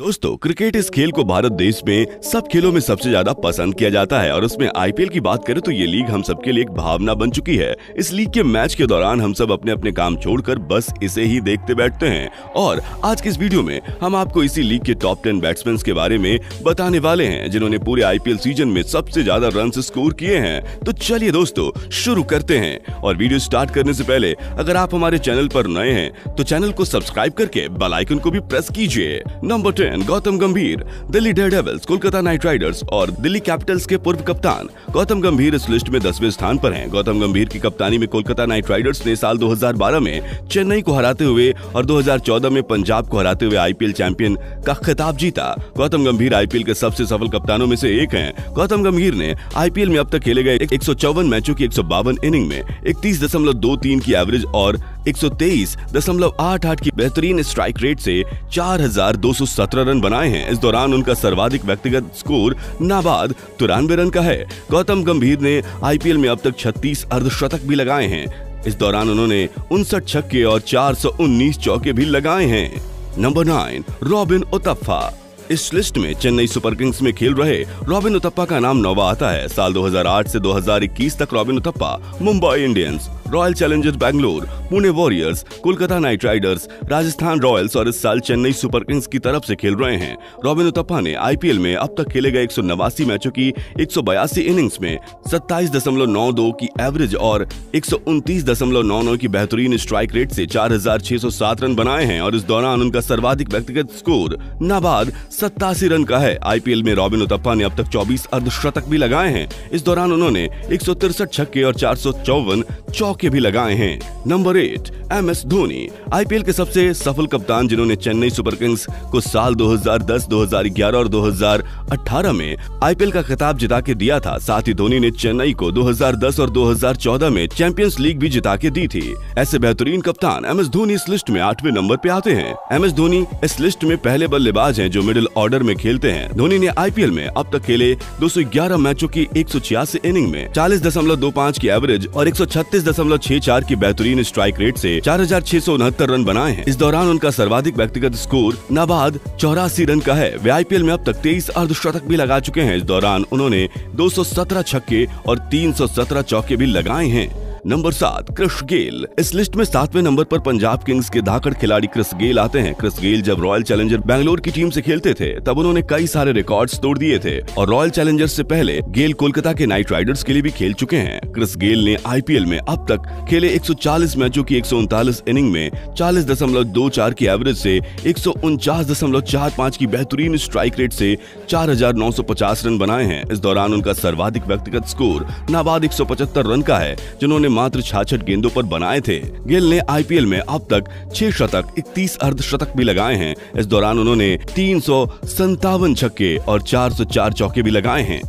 दोस्तों, क्रिकेट इस खेल को भारत देश में सब खेलों में सबसे ज्यादा पसंद किया जाता है और उसमें आईपीएल की बात करें तो ये लीग हम सबके लिए एक भावना बन चुकी है। इस लीग के मैच के दौरान हम सब अपने अपने काम छोड़कर बस इसे ही देखते बैठते हैं और आज के इस वीडियो में हम आपको इसी लीग के टॉप 10 बैट्समैन के बारे में बताने वाले हैं जिन्होंने पूरे आईपीएल सीजन में सबसे ज्यादा रन स्कोर किए हैं। तो चलिए दोस्तों शुरू करते हैं और वीडियो स्टार्ट करने से पहले अगर आप हमारे चैनल पर नए हैं तो चैनल को सब्सक्राइब करके बेल आइकन को भी प्रेस कीजिए। Number 10, Gautam Gambhir. Delhi Daredevils, Kolkata Knight Riders और दिल्ली कैपिटल्स के पूर्व कप्तान गौतम गंभीर इस लिस्ट में 10वें स्थान पर हैं। गौतम गंभीर की कप्तानी में कोलकाता नाइट राइडर्स ने साल 2012 में चेन्नई को हराते हुए और 2014 में पंजाब को हराते हुए आईपीएल चैंपियन का खिताब जीता। गौतम गंभीर आईपीएल के सबसे सफल कप्तानों में से एक हैं। गौतम गंभीर ने आईपीएल में अब तक खेले गए 154 मैचों की 152 इनिंग में 31.23 की एवरेज और 123.88 की बेहतरीन स्ट्राइक रेट से 4,217 रन बनाए हैं। इस दौरान उनका सर्वाधिक व्यक्तिगत स्कोर नाबाद 93 रन का है। गौतम गंभीर ने आईपीएल में अब तक 36 अर्धशतक भी लगाए हैं। इस दौरान उन्होंने 59 छक्के और 419 चौके भी लगाए हैं। Number 9, Robin Uthappa. इस लिस्ट में चेन्नई सुपर किंग्स में खेल रहे रॉबिन उथप्पा का नाम नौवा आता है। साल 2008 से 2021 तक Robin Uthappa Mumbai Indians, Royal Challengers Bangalore, Pune Warriors, Kolkata Knight Riders, Rajasthan Royals और इस साल चेन्नई सुपर किंग्स की तरफ से खेल रहे हैं। रॉबिन उथप्पा ने आईपीएल में अब तक खेले गए 189 मैचों की 182 इनिंग्स में 27.92 की एवरेज और 129.99 की बेहतरीन स्ट्राइक रेट से 4,607 रन बनाए हैं और इस दौरान उनका सर्वाधिक व्यक्तिगत स्कोर नाबाद 87 रन का है। आईपीएल में रॉबिन उथप्पा ने अब तक 24 अर्धशतक भी लगाए हैं। इस दौरान उन्होंने 163 छक्के और 454 चौके भी लगाए हैं। Number 8, M S Dhoni. IPL के सबसे सफल कप्तान जिन्होंने चेन्नई सुपर किंग्स को साल 2010, 2011 और 2018 में आईपीएल का खिताब जिता के दिया था। साथ ही धोनी ने चेन्नई को 2010 और 2014 में चैंपियंस लीग भी जिता के दी थी। ऐसे बेहतरीन कप्तान एम एस धोनी इस लिस्ट में 8वें नंबर पे आते हैं। एम एस धोनी इस लिस्ट में पहले बल्लेबाज है जो मिडिल ऑर्डर में खेलते हैं। धोनी ने आईपीएल में अब तक खेले 211 मैचों की 186 इनिंग में 40.25 की एवरेज और 136.64 की बेहतरीन स्ट्राइक रेट से 4,669 रन बनाए हैं। इस दौरान उनका सर्वाधिक व्यक्तिगत स्कोर नाबाद 84 रन का है। वे आईपीएल में अब तक 23 अर्धशतक भी लगा चुके हैं। इस दौरान उन्होंने 217 छक्के और 317 चौके भी लगाए हैं। Number 7, Chris Gayle. इस लिस्ट में 7वें नंबर पर पंजाब किंग्स के धाकड़ खिलाड़ी क्रिस गेल आते हैं। क्रिस गेल जब रॉयल चैलेंजर बैंगलोर की टीम से खेलते थे तब उन्होंने कई सारे रिकॉर्ड्स तोड़ दिए थे और रॉयल चैलेंजर्स से पहले गेल कोलकाता के नाइट राइडर्स के लिए भी खेल चुके हैं। क्रिस गेल ने आईपीएल में अब तक खेले 140 मैचों की 139 इनिंग में 40.24 की एवरेज से 149.45 की बेहतरीन स्ट्राइक रेट से 4,950 रन बनाए हैं। इस दौरान उनका सर्वाधिक व्यक्तिगत स्कोर नाबाद 175 रन का है जिन्होंने मात्र 66 गेंदों पर बनाए थे। गेल ने आईपीएल में अब तक 6 शतक, 31 अर्धशतक भी लगाए हैं। इस दौरान उन्होंने 357 छक्के और 404 चौके भी लगाए हैं।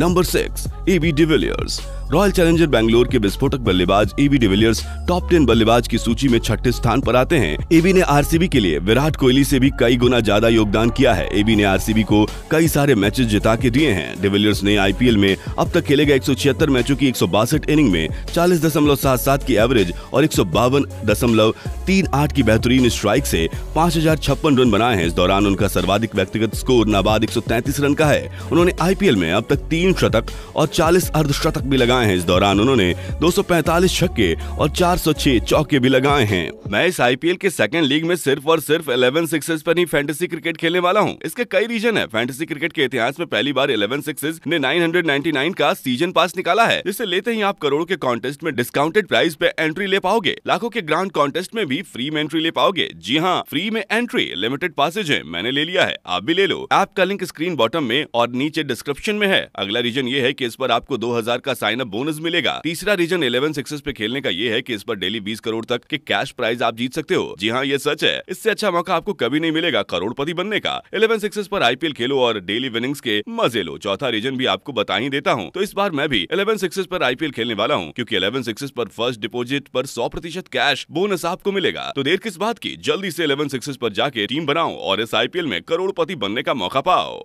Number 6, AB de Villiers. Royal Challenger Bangalore के विस्फोटक बल्लेबाज एबी डिविलियर्स टॉप 10 बल्लेबाज की सूची में 6ठे स्थान पर आते हैं। एबी ने आरसीबी के लिए विराट कोहली से भी कई गुना ज्यादा योगदान किया है। एबी ने आरसीबी को कई सारे मैचेस जिता के दिए हैं। डिविलियर्स ने आईपीएल में अब तक खेले गए 176 मैचों की 162 इनिंग में 40.77 की एवरेज और 152.38 की बेहतरीन स्ट्राइक से 5,056 रन बनाए हैं। इस दौरान उनका सर्वाधिक व्यक्तिगत स्कोर नाबाद 133 रन का है। उन्होंने आईपीएल में अब तक 3 शतक और 40 अर्धशतक भी लगाए हैं। इस दौरान उन्होंने 245 छक्के और 406 चौके भी लगाए हैं। मैं इस आईपीएल के सेकंड लीग में सिर्फ और सिर्फ 11 सिक्सेस पर ही फैंटेसी क्रिकेट खेलने वाला हूं। इसके कई रीजन है। फैंटेसी क्रिकेट के इतिहास में पहली बार 11 सिक्सेस ने 999 का सीजन पास निकाला है जिसे लेते ही आप करोड़ों के कॉन्टेस्ट में डिस्काउंटेड प्राइस पे एंट्री ले पाओगे। लाखों के ग्रांड कॉन्टेस्ट में भी फ्री में एंट्री ले पाओगे। जी हाँ, फ्री में एंट्री, लिमिटेड पासेज है। मैंने ले लिया है, आप भी ले लो। ऐप का लिंक स्क्रीन बॉटम में और नीचे डिस्क्रिप्शन में है। अगला रीजन ये है कि इस पर आपको 2000 का साइन अप बोनस मिलेगा। तीसरा रीजन 11 सिक्सेस पे खेलने का ये है कि इस पर डेली 20 करोड़ तक के कैश प्राइज आप जीत सकते हो। जी हाँ, ये सच है। इससे अच्छा मौका आपको कभी नहीं मिलेगा करोड़पति बनने का। 11 सिक्सेस पर आईपीएल खेलो और डेली विनिंग्स के मजे लो। चौथा रीजन भी आपको बता ही देता हूँ। तो इस बार मैं भी 11 सिक्सेस पर आईपीएल खेलने वाला हूँ क्योंकि 11 सिक्सेस पर फर्स्ट डिपोजिट पर 100% कैश बोनस आपको मिलेगा। तो देर किस बात की, जल्दी से 11 सिक्सेस पर जाके टीम बनाओ और इस आईपीएल में करोड़पति बनने का मौका पाओ।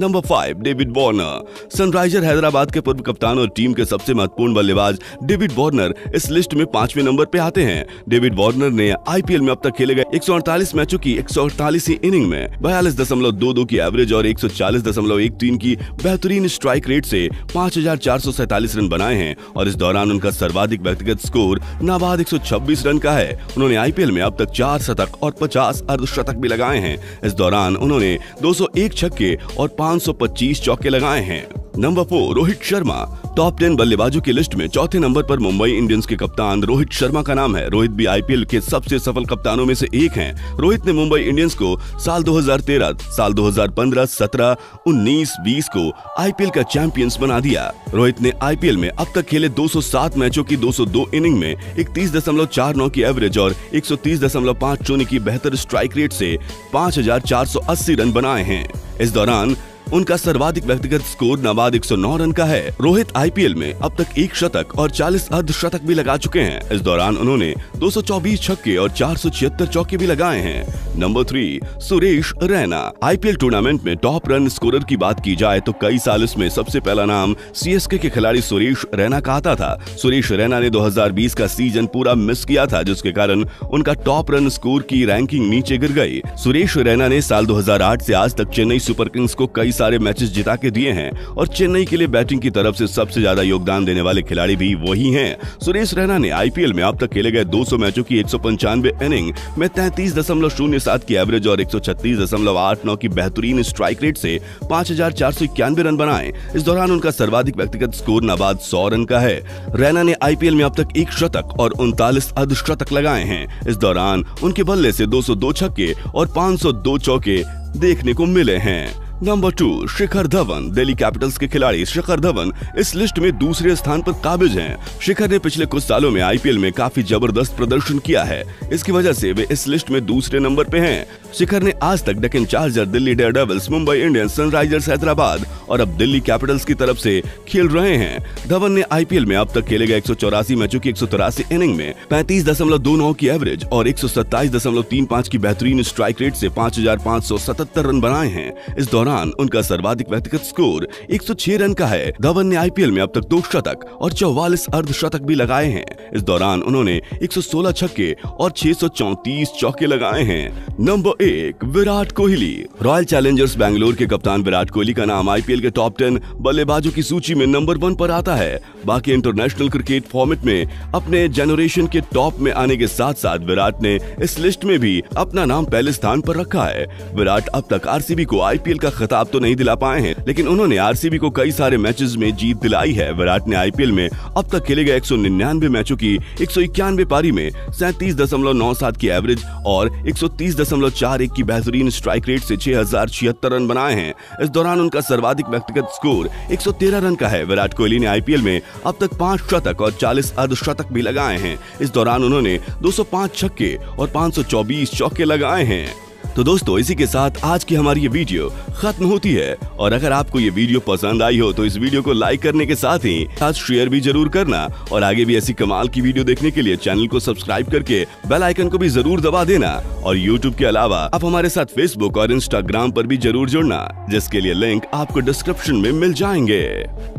Number 5 David Warner. Sunriser Hyderabad के पूर्व कप्तान और टीम के सबसे महत्वपूर्ण बल्लेबाज डेविड वॉर्नर इस लिस्ट में 5वें नंबर पे आते हैं। डेविड वॉर्नर ने आईपीएल में अब तक खेले गए 148 मैचों की 148वीं इनिंग में 42.22 की एवरेज और 140.13 की बेहतरीन स्ट्राइक रेट से 5447 रन बनाए हैं और इस दौरान उनका सर्वाधिक व्यक्तिगत स्कोर नाबाद 126 रन का है। उन्होंने आईपीएल में अब तक 4 शतक और 50 अर्धशतक भी लगाए हैं। इस दौरान उन्होंने 201 छक्के और 525 चौके लगाए हैं। नंबर 4 रोहित शर्मा। टॉप 10 बल्लेबाजों की लिस्ट में 4थे नंबर पर मुंबई इंडियंस के कप्तान रोहित शर्मा का नाम है। रोहित भी आईपीएल के सबसे सफल कप्तानों में से एक हैं। रोहित ने मुंबई इंडियंस को साल 2013, साल 2015, 17, 19, 20 को आईपीएल का चैंपियंस बना दिया। रोहित ने आईपीएल में अब तक खेले 207 मैचों की 202 इनिंग में 31.49 की एवरेज और 130.50 की बेहतर स्ट्राइक रेट से 5480 रन बनाए हैं। इस दौरान उनका सर्वाधिक व्यक्तिगत स्कोर नाबाद 109 रन का है। रोहित आईपीएल में अब तक 1 शतक और 40 अर्धशतक भी लगा चुके हैं। इस दौरान उन्होंने 224 छक्के और 476 चौके भी लगाए हैं। Number 3 Suresh Raina. IPL tournament में टॉप रन स्कोरर की बात की जाए तो कई साल इसमें सबसे पहला नाम सीएसके के खिलाड़ी सुरेश रैना का आता था। सुरेश रैना ने 2020 का सीजन पूरा मिस किया था, जिसके कारण उनका टॉप रन स्कोर की रैंकिंग नीचे गिर गई। सुरेश रैना ने साल 2008 से आज तक चेन्नई सुपर किंग्स को कई सारे मैचेस जिता के दिए हैं और चेन्नई के लिए बैटिंग की तरफ से सबसे ज्यादा योगदान देने वाले खिलाड़ी भी वही हैं। सुरेश रैना ने आईपीएल में अब तक खेले गए 200 मैचों की 195 इनिंग में 33.07 की एवरेज और 136.89 की बेहतरीन स्ट्राइक रेट से 5491 रन बनाए। इस दौरान उनका सर्वाधिक व्यक्तिगत स्कोर नाबाद 100 रन का है। रैना ने आईपीएल में अब तक 1 शतक और 39 अर्धशतक लगाए हैं। इस दौरान उनके बल्ले से 202 छक्के और 502 चौके देखने को मिले हैं। नंबर 2 शिखर धवन। दिल्ली कैपिटल्स के खिलाड़ी शिखर धवन इस लिस्ट में दूसरे स्थान पर काबिज हैं। शिखर ने पिछले कुछ सालों में आईपीएल में काफी जबरदस्त प्रदर्शन किया है, इसकी वजह से वे इस लिस्ट में दूसरे नंबर पे हैं। शिखर ने आज तक Deccan Charger, Delhi Daredevils, Mumbai Indians, Sunrisers Hyderabad और अब दिल्ली कैपिटल्स की तरफ से खेल रहे हैं। धवन ने आईपीएल में अब तक खेले गए 184 मैचों की 183 इनिंग में 35.29 की एवरेज और 127.35 की बेहतरीन स्ट्राइक रेट से 5577 रन बनाए हैं। इस दौरान उनका सर्वाधिक व्यक्तिगत स्कोर 106 रन का है। धवन ने आईपीएल में अब तक 2 शतक और 44 अर्धशतक भी लगाए हैं। इस दौरान उन्होंने 116 छक्के और 634 चौके लगाए हैं। Number 1 Virat Kohli. Royal Challengers Bangalore के कप्तान विराट कोहली का नाम आईपीएल के टॉप 10 बल्लेबाजों की सूची में नंबर 1 पर आता है। बाकी इंटरनेशनल क्रिकेट फॉर्मेट में अपने जनरेशन के टॉप में आने के साथ साथ विराट ने इस लिस्ट में भी अपना नाम पहले स्थान पर रखा है। विराट अब तक आरसीबी को आईपीएल का खिताब तो नहीं दिला पाए हैं, लेकिन उन्होंने आरसीबी को कई सारे मैचेस में जीत दिलाई है। विराट ने आईपीएल में अब तक खेले गए 199 मैचों की 191 पारी में 37.97 की एवरेज और 130.41 की बेहतरीन स्ट्राइक रेट से 6076 रन बनाए हैं। इस दौरान उनका सर्वाधिक व्यक्तिगत स्कोर 113 रन का है। विराट कोहली ने आईपीएल में अब तक 5 शतक और 40 अर्धशतक भी लगाए हैं। इस दौरान उन्होंने 205 छक्के और 524 चौके लगाए हैं। तो दोस्तों, इसी के साथ आज की हमारी ये वीडियो खत्म होती है और अगर आपको ये वीडियो पसंद आई हो तो इस वीडियो को लाइक करने के साथ ही साथ शेयर भी जरूर करना और आगे भी ऐसी कमाल की वीडियो देखने के लिए चैनल को सब्सक्राइब करके बेल आइकन को भी जरूर दबा देना और यूट्यूब के अलावा आप हमारे साथ फेसबुक और इंस्टाग्राम पर भी जरूर जुड़ना, जिसके लिए लिंक आपको डिस्क्रिप्शन में मिल जाएंगे।